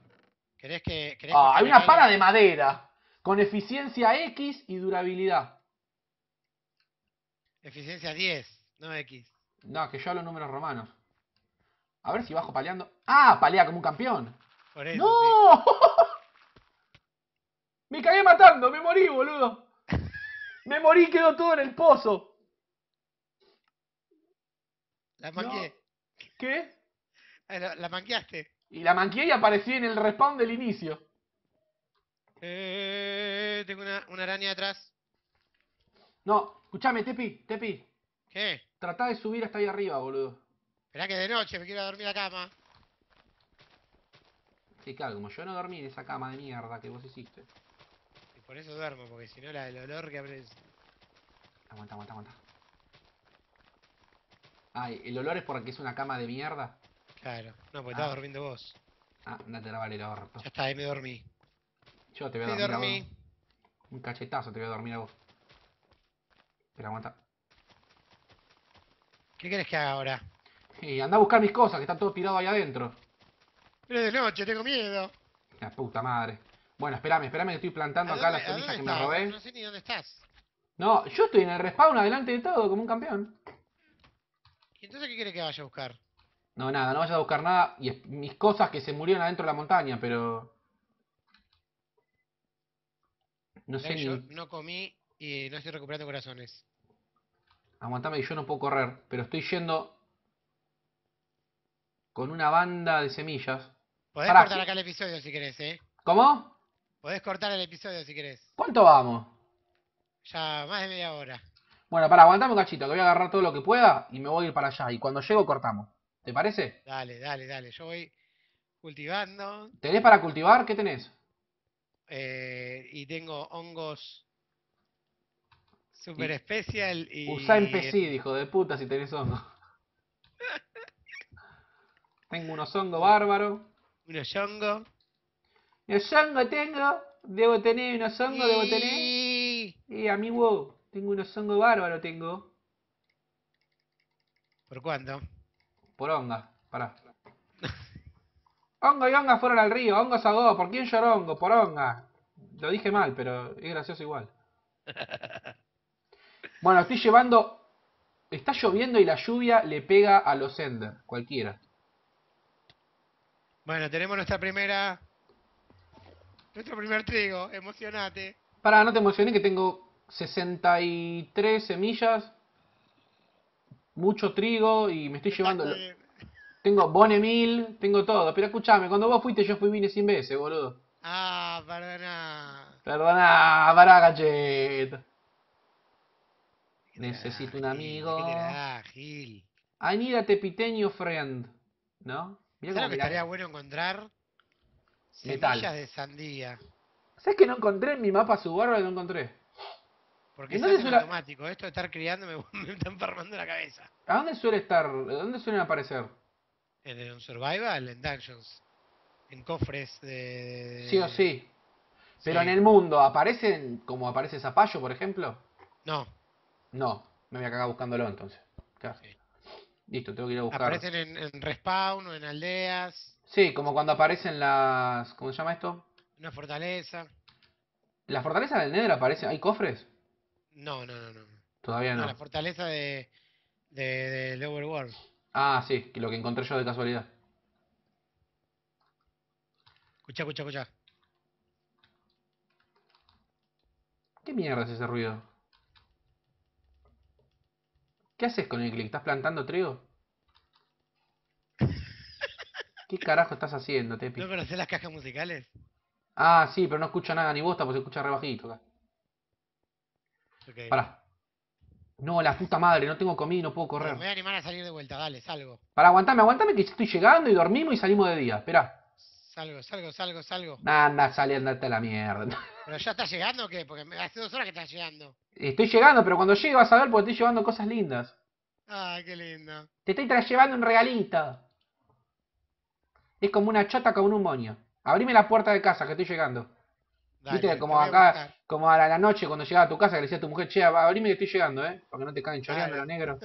¿Querés que...? Querés ah, hay una pala de madera. Con eficiencia X y durabilidad. Eficiencia diez, no X. No, que yo hablo números romanos. A ver si bajo paleando. ¡Ah! Palea como un campeón. Por eso, ¡no! Sí. Me cagué matando. Me morí, boludo. Me morí. Quedó todo en el pozo. La manqué. No. ¿Qué? La, la manqueaste. Y la manqué y aparecí en el respawn del inicio. Eh, tengo una, una araña atrás. No. Escuchame, Tepi. Tepi. ¿Qué? Tratá de subir hasta ahí arriba, boludo. Esperá que de noche, me quiero dormir la cama. Sí, claro, como yo no dormí en esa cama de mierda que vos hiciste. Y por eso duermo, porque si no la del olor que abre... Aguanta, aguanta, aguanta. Ay, ¿el olor es porque es una cama de mierda? Claro, no, porque ah. estabas durmiendo vos. Ah, andate a lavar el orto. Ya está, ahí me dormí. Yo te voy a dormir. Me dormí. A vos. Un cachetazo te voy a dormir a vos. Espera, aguanta. ¿Qué querés que haga ahora? Sí, andá a buscar mis cosas, que están todos tirados ahí adentro. Pero de noche, tengo miedo. La puta madre. Bueno, espérame, espérame que estoy plantando acá las semillas que me robé. No sé ni dónde estás. No, yo estoy en el respawn adelante de todo, como un campeón. ¿Y entonces qué querés que vaya a buscar? No, nada, no vayas a buscar nada. Y mis cosas que se murieron adentro de la montaña, pero... No sé ni... Yo no comí y no estoy recuperando corazones. Aguantame que yo no puedo correr, pero estoy yendo... Con una banda de semillas. Podés Pará, cortar acá el episodio si querés, ¿eh? ¿Cómo? Podés cortar el episodio si querés. ¿Cuánto vamos? Ya más de media hora. Bueno, pará, aguantame un cachito, que voy a agarrar todo lo que pueda y me voy a ir para allá. Y cuando llego cortamos. ¿Te parece? Dale, dale, dale. Yo voy cultivando. ¿Tenés para cultivar? ¿Qué tenés? Eh, y tengo hongos super y... especial y... Usá en P C, hijo de puta, si tenés hongos. Tengo unos hongos bárbaros. Unos hongos. Unos hongos tengo. Debo tener unos hongos, debo tener. Eh, amigo, tengo unos hongos bárbaros, tengo. ¿Por cuánto? Por honga, pará. Hongo y honga fueron al río, hongo sagó, ¿por quién lloró hongo? Por honga. Lo dije mal, pero es gracioso igual. Bueno, estoy llevando... Está lloviendo y la lluvia le pega a los Ender, cualquiera. Bueno, tenemos nuestra primera... Nuestro primer trigo, emocionate. Pará, no te emociones que tengo sesenta y tres semillas. Mucho trigo y me estoy llevando... Tengo Bonemil, tengo todo. Pero escuchame, cuando vos fuiste yo fui vine cien veces, boludo. Ah, perdoná. Perdoná, pará, cachet. Necesito un amigo. ¿Qué te da, Gil? I need a tepiteño friend. ¿No? Mirá ¿Sabes lo que mirá? Estaría bueno encontrar? Semillas Metal. De sandía. ¿Sabes que no encontré en mi mapa Subaru? No encontré. Porque eso es la... automático, esto de estar criando me, me está enfermando la cabeza. ¿A dónde suele estar? ¿Dónde suelen aparecer? En el Survival, en Dungeons. En cofres de... Sí o sí. Pero sí. En el mundo, ¿aparecen como aparece Zapallo, por ejemplo? No. No, me voy a cagar buscándolo entonces. Claro. Sí. Listo, tengo que ir a buscar. Aparecen en, en respawn o en aldeas. Sí, como cuando aparecen las... ¿Cómo se llama esto? Una fortaleza. ¿La fortaleza del Nether aparece? ¿Hay cofres? No, no, no, no. Todavía no. no. La fortaleza de, de, de Lower World. Ah, sí, lo que encontré yo de casualidad. Escuchá, escuchá, escuchá. ¿Qué mierda es ese ruido? ¿Qué haces con el clic? ¿Estás plantando trigo? ¿Qué carajo estás haciendo, Tepi? ¿No conocés las cajas musicales? Ah, sí, pero no escucha nada ni bosta porque se escucha re bajito acá. Okay. Pará. No, la puta madre, no tengo comida y no puedo correr. Bueno, me voy a animar a salir de vuelta, dale, salgo. Pará, aguantame, aguantame que estoy llegando y dormimos y salimos de día, esperá. Salgo, salgo, salgo, salgo. Nah, anda, sale, andate a la mierda. ¿Pero ya estás llegando o qué? Porque hace dos horas que estás llegando. Estoy llegando, pero cuando llegue vas a ver porque estoy llevando cosas lindas. Ay, qué lindo. Te estoy llevando un regalito. Es como una chota con un moño. Abrime la puerta de casa que estoy llegando. Dale, viste, como acá, a como a la noche cuando llegaba a tu casa que le decía a tu mujer, che, abrime que estoy llegando, ¿eh? Porque no te caen choreando los negros.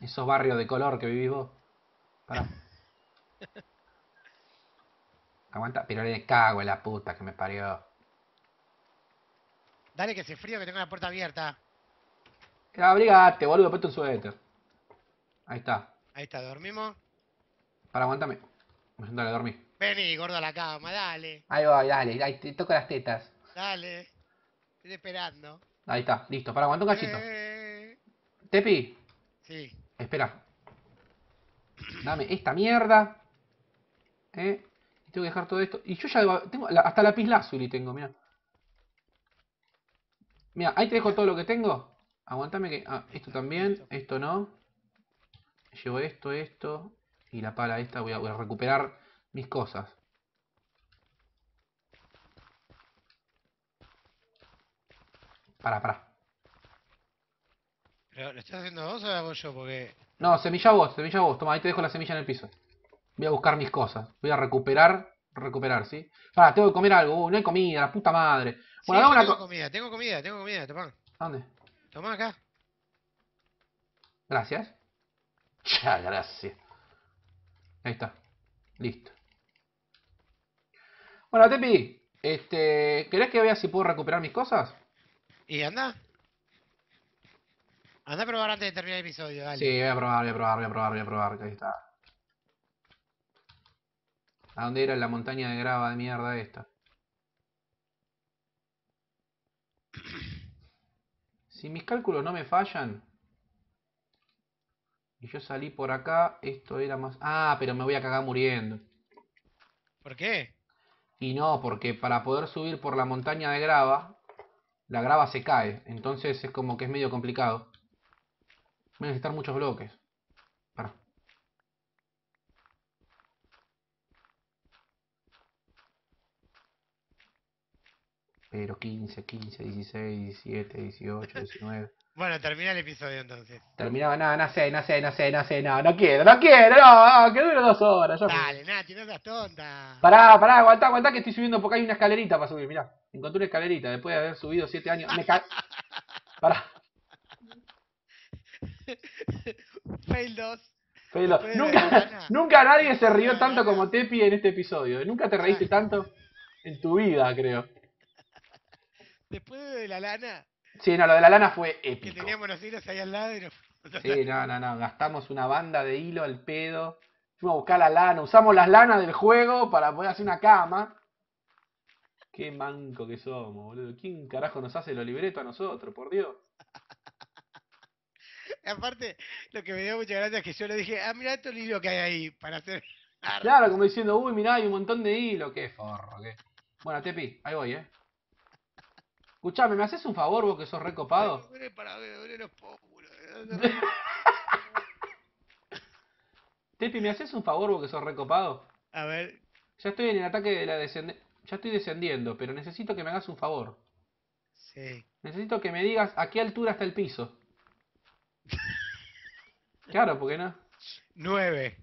Esos barrios de color que vivís vos. Pará. Aguanta, pero le cago en la puta que me parió. Dale que se frío que tengo la puerta abierta. Abrigate, boludo, ponte un suéter. Ahí está. Ahí está, dormimos. Pará, aguantame. Dale, dormí. Vení, gordo, a la cama, dale. Ahí va, dale, ahí te toco las tetas. Dale, estoy esperando. Ahí está, listo, para aguantar un cachito. Eh... Tepi. Sí. Espera. Dame esta mierda. Eh. Tengo que dejar todo esto. Y yo ya tengo hasta la pizlazuli tengo, mira. Mira, ahí te dejo todo lo que tengo. Aguantame que. Ah, esto también, esto no. Llevo esto, esto. Y la pala esta, voy a, voy a recuperar. Mis cosas. Pará, pará. ¿Pero lo estás haciendo vos o lo hago yo? Porque... No, semilla vos, semilla vos. Toma, ahí te dejo la semilla en el piso. Voy a buscar mis cosas. Voy a recuperar, recuperar, ¿sí? Pará, tengo que comer algo. Uh, no hay comida, la puta madre. Bueno, sí, tengo, una co comida, tengo comida, tengo comida, tomá. ¿Dónde? Tomá acá. Gracias. Ya, gracias. Ahí está. Listo. Bueno, Tepi, este, ¿querés que vea si puedo recuperar mis cosas? Y anda. Anda a probar antes de terminar el episodio, dale. Sí, voy a probar, voy a probar, voy a probar, voy a probar, que ahí está. ¿A dónde era la montaña de grava de mierda esta? Si mis cálculos no me fallan... Y yo salí por acá, esto era más... Ah, pero me voy a cagar muriendo. ¿Por qué? Y no, porque para poder subir por la montaña de grava, la grava se cae. Entonces es como que es medio complicado. Voy a necesitar muchos bloques. Pará. Pero quince, quince, dieciséis, diecisiete, dieciocho, diecinueve... Bueno, termina el episodio entonces. Terminaba, nada, no sé, no sé, no sé, no sé, no, no quiero, no quiero, no, no que dure dos horas. Yo... Dale, Nachi, no seas tonta. Pará, pará, aguantá, aguantá que estoy subiendo porque hay una escalerita para subir, mirá. Encontré una escalerita después de haber subido siete años. Me ca... Pará. Fail dos. Fail dos. Nunca, nunca nadie se rió tanto como Tepi en este episodio. Nunca te reíste tanto en tu vida, creo. Después de la lana. Sí, no, lo de la lana fue épico. Que teníamos los hilos ahí al lado y nos... Sí, no, no, no, gastamos una banda de hilo al pedo. Fuimos a buscar la lana, usamos las lanas del juego para poder hacer una cama. Qué manco que somos, boludo. ¿Quién carajo nos hace los libretos a nosotros, por Dios? Aparte, lo que me dio mucha gracia es que yo le dije, ah, mirá estos hilos que hay ahí para hacer... Claro, como diciendo, uy, mirá, hay un montón de hilo, qué forro, qué... Bueno, Tepi, ahí voy, eh. Escuchame, ¿me haces un favor vos que sos recopado? Tepi, ¿me haces un favor vos que sos recopado? A ver. Ya estoy en el ataque de la descendencia. Ya estoy descendiendo, pero necesito que me hagas un favor. Sí. Necesito que me digas a qué altura está el piso. Claro, ¿por qué no? Nueve.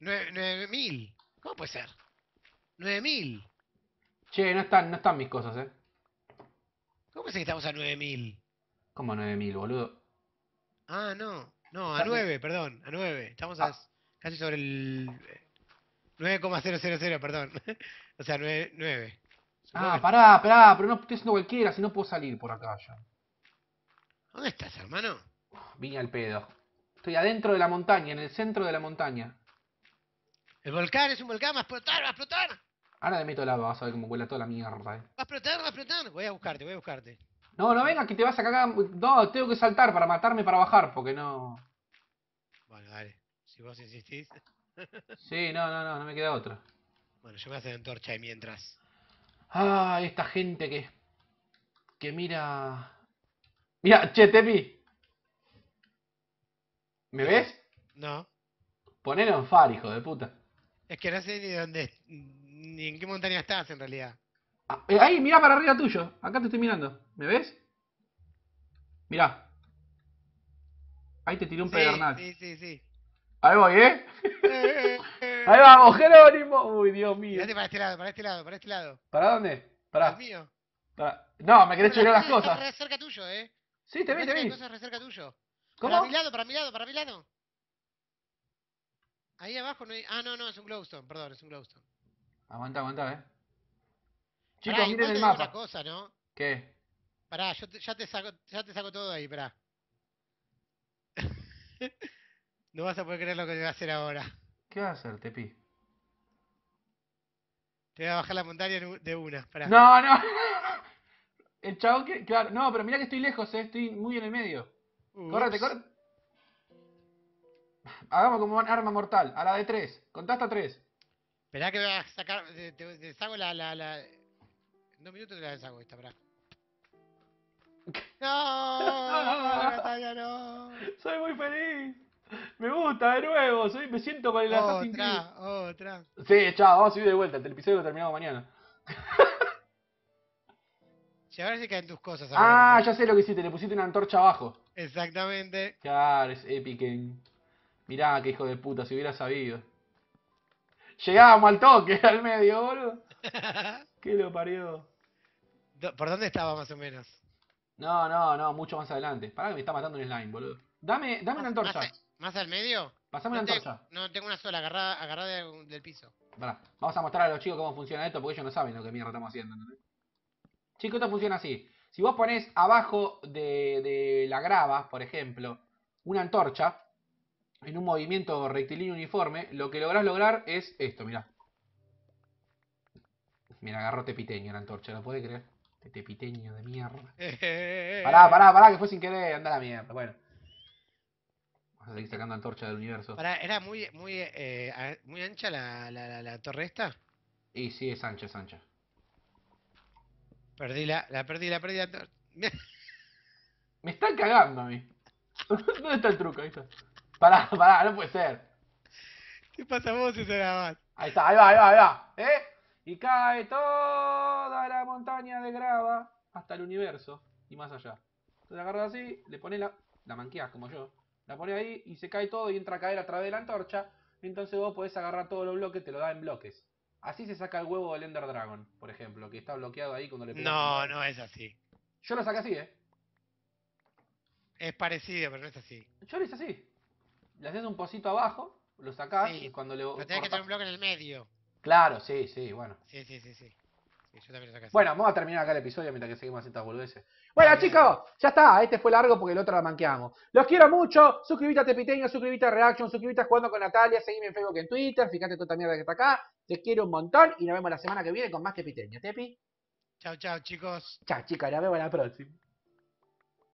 Nueve, nueve mil. ¿Cómo puede ser? Nueve mil. Che, no están, no están mis cosas, eh. ¿Cómo es que estamos a nueve mil? ¿Cómo a nueve mil, boludo? Ah, no. No, a nueve, perdón. A nueve. Estamos ah. a casi sobre el... nueve coma cero cero cero, perdón. O sea, nueve. Ah, pará, pará. Pero no estoy haciendo cualquiera, si no puedo salir por acá ya. ¿Dónde estás, hermano? Vine al pedo. Estoy adentro de la montaña, en el centro de la montaña. El volcán es un volcán. Va a explotar, va a explotar. Ahora le meto el agua, vas a ver cómo huele toda la mierda, eh. Va a explotar, va a explotar. Voy a buscarte, voy a buscarte. No, no venga que te vas a cagar. No, tengo que saltar para matarme, para bajar, porque no... Bueno, dale. Si vos insistís. Sí, no, no, no, no me queda otra. Bueno, yo me hago la antorcha y mientras... Ah, esta gente que... Que mira... Mira, che, Tepi. ¿Me ves? No. Ponelo en far, hijo de puta. Es que no sé ni dónde... Ni en qué montaña estás en realidad. Ah, eh, ahí, mirá para arriba tuyo. Acá te estoy mirando. ¿Me ves? Mirá. Ahí te tiré un sí, pedernal. Sí, sí, sí. Ahí voy, ¿eh? Ahí vamos, Jerónimo. Uy, Dios mío. Mirate para este lado, para este lado, para este lado. ¿Para dónde? Para. El mío. Para... No, me querés chorar las cosas. Estás re cerca tuyo, ¿eh? Sí, te vi, te vi. Cosas re cerca tuyo. ¿Cómo? Para mi lado, para mi lado, para mi lado. Ahí abajo no hay... Ah, no, no, es un glowstone. Perdón, es un glowstone. Aguanta, aguanta, eh. Chicos, pará, miren el mapa. Una cosa, ¿no? ¿Qué? Pará, yo te, ya, te saco, ya te saco todo ahí, pará. No vas a poder creer lo que te voy a hacer ahora. ¿Qué vas a hacer, Tepi? Te voy a bajar la montaña de una, pará. No, no. El chabón que... Claro, no, pero mirá que estoy lejos, eh. Estoy muy en el medio. Ups. Córrete, córrete. Hagamos como un arma mortal. A la de tres. Contá hasta tres. Esperá que voy a sacar, te, te deshago la, la, la... En dos minutos te la deshago esta, pará. ¡No! ¡Natalia, no! ¡Soy muy feliz! ¡Me gusta, de nuevo! Soy, me siento con el Assassin's Creed. ¡Otra, otra! Sí, chao, vamos a subir de vuelta, el episodio lo terminamos mañana. Y ahora se caen tus cosas. Ah, ahora. Ya sé lo que hiciste, le pusiste una antorcha abajo. Exactamente. Claro, es epic. Mirá, qué hijo de puta, si hubiera sabido. Llegábamos al toque, al medio, boludo. ¿Qué lo parió? ¿Por dónde estaba más o menos? No, no, no, mucho más adelante. Pará que me está matando un slime, boludo. Dame, dame una antorcha. ¿Más, más al medio? Pasame no una antorcha. Te, no, tengo una sola, agarrada, agarrada del, del piso. Pará, vamos a mostrar a los chicos cómo funciona esto porque ellos no saben lo que mierda estamos haciendo, ¿entendés? Chicos, esto funciona así. Si vos ponés abajo de, de la grava, por ejemplo, una antorcha en un movimiento rectilíneo uniforme, lo que lográs lograr es esto, mirá. Mira, agarró tepiteño la antorcha, ¿lo podés creer? Tepiteño de mierda. Pará, pará, pará, que fue sin querer, anda la mierda. Bueno. Vamos a seguir sacando antorcha del universo. Pará, ¿era muy muy, eh, muy ancha la, la, la, la torre esta? Y sí, es ancha, es ancha. Perdí la, la perdí, la perdí la torre. Me están cagando a mí. ¿Dónde está el truco? Ahí está. Pará, pará, no puede ser. ¿Qué pasa vos eso nada más? Ahí está, ahí va, ahí va, ahí va. ¿Eh? Y cae toda la montaña de grava hasta el universo y más allá. Entonces la agarras así, le pones la... La manqueás como yo. La pones ahí y se cae todo y entra a caer a través de la antorcha. Entonces vos podés agarrar todos los bloques, te lo da en bloques. Así se saca el huevo del Ender Dragon, por ejemplo, que está bloqueado ahí cuando le pegas. No, no es así. Yo lo saqué así, ¿eh? Es parecido, pero no es así. Yo lo hice así. Le haces un pocito abajo, lo sacás sí, y cuando le... Pero tenés que tener un bloque en el medio. Claro, sí, sí, bueno. Sí, sí, sí, sí. Sí, yo también lo saqué. Bueno, vamos a terminar acá el episodio mientras que seguimos haciendo estas boludeces. Bueno, sí, chicos, ya está. Este fue largo porque el otro la manqueamos. Los quiero mucho. Suscribite a Tepiteño, suscribite a Reaction, suscribite a Jugando con Natalia, seguime en Facebook, en Twitter, fíjate toda esta mierda que está acá. Te quiero un montón y nos vemos la semana que viene con más Tepiteño. Tepi. Chao, chao, chicos. Chao, chicas, nos vemos la próxima.